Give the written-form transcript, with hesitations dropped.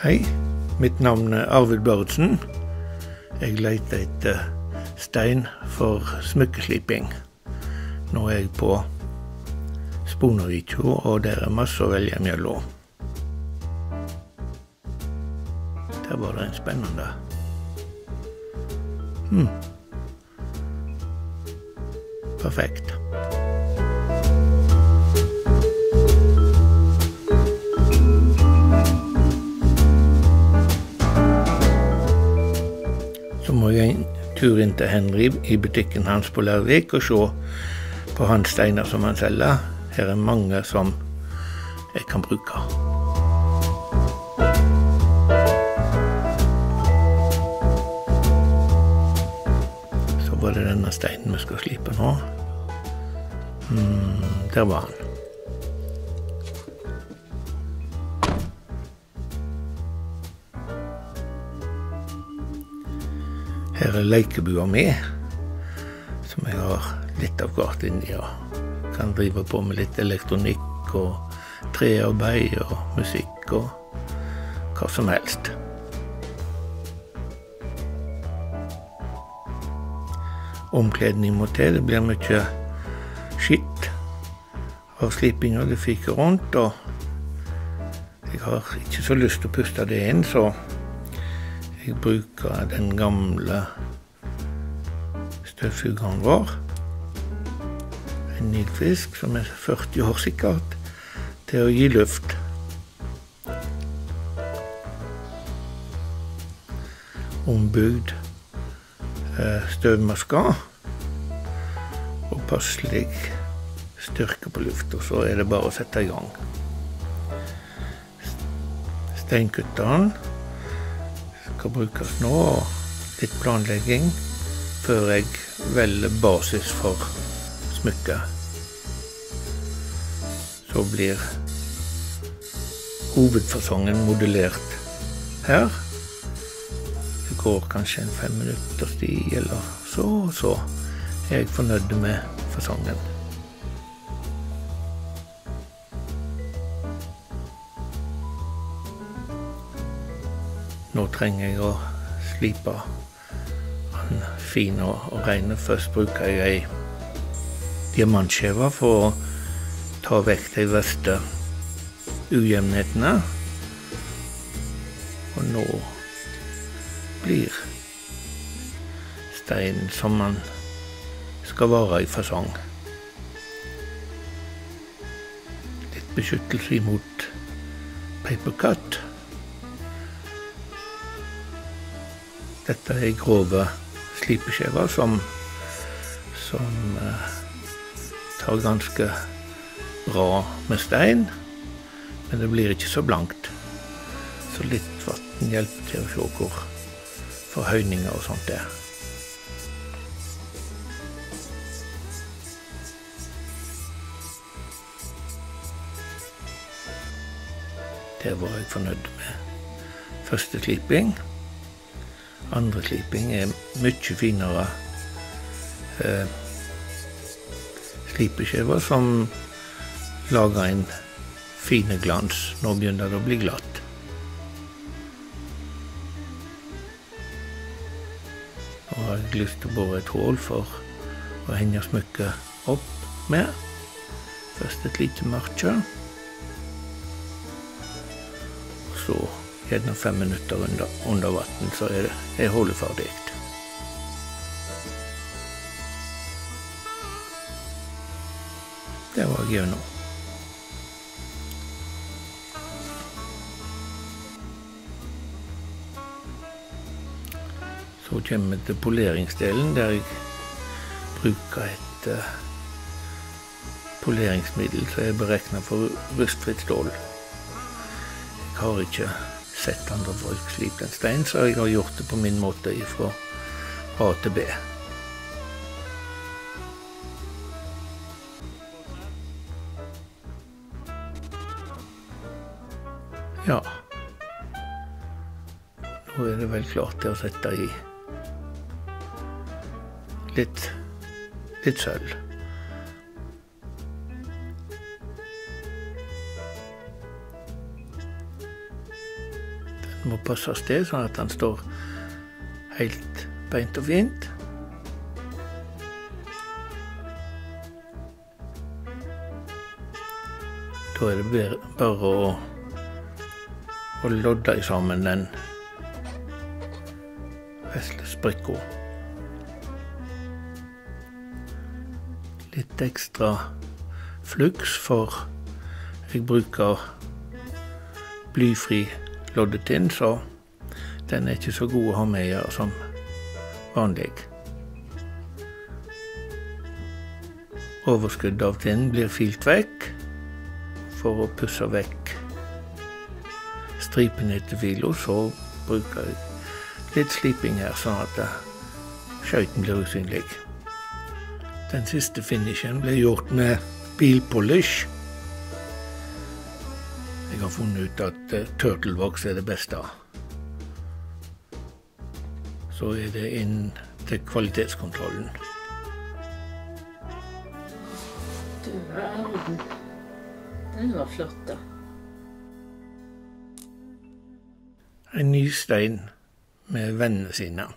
Hei, mitt navn er Arvid Børretzen. Jeg leter etter stein for smykkesliping. Nå er jeg på Sponovito, og der er masse å velge mellom. Der var det en spennende. Perfekt. Så må jeg en tur inn til Henry i butikken hans på Lærvik og se på hans steiner som han selger. Her er mange som jeg kan bruke. Så var det denne steinen vi skal slipe nå. Der var han. Her er lekebua med, som jeg har litt av hvert inni, og kan drive på med litt elektronikk og trearbeid og musikk og hva som helst. Omkledning må til, det blir mye skitt av slipinga det fyker rundt, og jeg har ikke så lyst til å puste det inn, så jeg bruker den gamle støvsugeren vår, en nilfisk som er 40 år sikkert, til å gi luft. Ombygd støvmaska og passelig styrke på luft, og så er det bare å sette i gang. Steinkutteren skal brukes nå, og litt planlegging før jeg velger basis for smykket. Så blir hovedfasongen modellert her. Det går kanskje en 5 minutter tid eller så, og så er jeg fornøyd med fasongen. Nå trenger jeg å slipe den fine og reine. Først bruker jeg diamantskjeve for å ta vekk de verste ujevnhetene. Og nå blir steinen som man skal være i fasong. Litt beskyttelse imot papercut. Dette er grove slipeskjever som tar ganske bra med stein, men det blir ikke så blankt. Så litt vatten hjelper til å se hvor forhøyninger og sånt er. Det var jeg fornøyd med. Første sliping. Andre sliping er mye finere slipeskjever som lager en fine glans. Nå begynner det å bli glatt. Nå har jeg lyst til å bore et hål for å henge smykket opp med. Først et lite mørke. Og så gjennom 5 minutter under vatten, så er hålet ferdig. Det var gøy nå. Så kommer vi til poleringsdelen, der jeg bruker et poleringsmiddel som er beregnet for rustfritt stål. Jeg har ikke sett andre folk slipe en stein, så jeg har gjort det på min måte fra A til B. Ja, nå er det vel klart til å sette i litt sølv. må passe sted sånn at han står helt beint og fint. Da er det bare å lodde sammen den vesle sprikko. Litt ekstra flux, for jeg bruker blyfri loddetinn, så den er ikke så god å ha med å gjøre som vanlig. Overskuddet av tinn blir filt vekk for å pusse vekk stripen etter filo, så bruker jeg litt sliping her sånn at skøyten blir usynlig. Den siste finishen blir gjort med bilpolish. Jeg har funnet ut at turtlevox er det beste. Så er det inn til kvalitetskontrollen. Du, hva er den? Den var flott da. En ny stein med vennene sine.